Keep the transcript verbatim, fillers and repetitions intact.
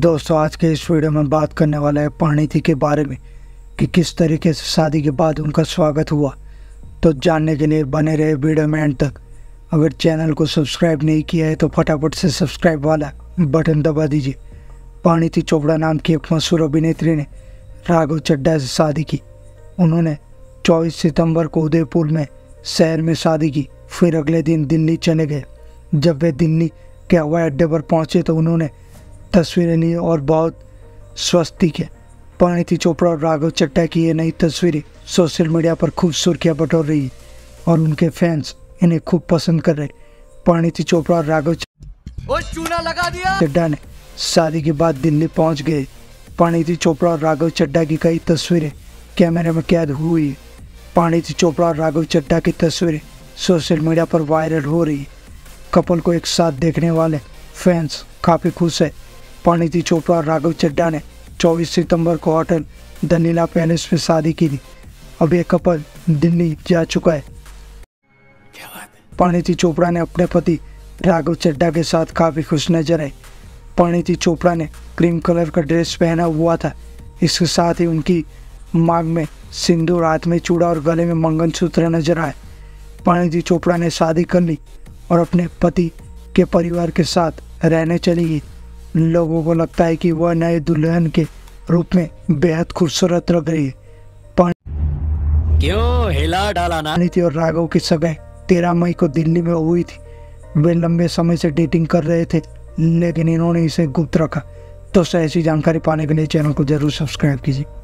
दोस्तों आज के इस वीडियो में बात करने वाला है परिणीति के बारे में कि किस तरीके से शादी के बाद उनका स्वागत हुआ। तो जानने के लिए बने रहे वीडियो में एंड तक। अगर चैनल को सब्सक्राइब नहीं किया है तो फटाफट से सब्सक्राइब वाला बटन दबा दीजिए। परिणीति चोपड़ा नाम की एक मशहूर अभिनेत्री ने राघव चड्ढा से शादी की। उन्होंने चौबीस सितंबर को उदयपुर में शहर में शादी की, फिर अगले दिन दिल्ली चले गए। जब वे दिल्ली के हवाई अड्डे पर पहुंचे तो उन्होंने तस्वीरें ली और बहुत स्वस्ति के। परिणीति चोपड़ा और राघव चड्ढा की ये नई तस्वीरें सोशल मीडिया पर खूब सुर्खियाँ बटोर रही है और उनके फैंस इन्हें खूब पसंद कर रहे। परिणीति चोपड़ा और राघव चड्ढा ने शादी के बाद दिल्ली पहुंच गए। परिणीति चोपड़ा और राघव चड्ढा की कई तस्वीरें कैमरे में कैद हुई। परिणीति चोपड़ा और राघव चड्ढा की तस्वीरें सोशल मीडिया पर वायरल हो रही है। कपल को एक साथ देखने वाले फैंस काफ़ी खुश है। परिणीति चोपड़ा और राघव चड्ढा ने चौबीस सितंबर को होटल धनीला पैलेस में शादी की थी। अब ये कपल दिल्ली जा चुका है। परिणीति चोपड़ा ने अपने पति राघव चड्ढा के साथ काफ़ी खुश नजर आए। परिणीति चोपड़ा ने क्रीम कलर का ड्रेस पहना हुआ था। इसके साथ ही उनकी मांग में सिंदूर, हाथ में चूड़ा और गले में मंगलसूत्र नजर आए। परिणीति चोपड़ा ने शादी कर ली और अपने पति के परिवार के साथ रहने चली गई। लोगों को लगता है कि वह नए दुल्हन के रूप में बेहद खूबसूरत लग रही है। क्यों हिला डाला ना? परिणीति और राघव की सगाई तेरह मई को दिल्ली में हुई थी। वे लंबे समय से डेटिंग कर रहे थे, लेकिन इन्होंने इसे गुप्त रखा। तो ऐसी जानकारी पाने के लिए चैनल को जरूर सब्सक्राइब कीजिए।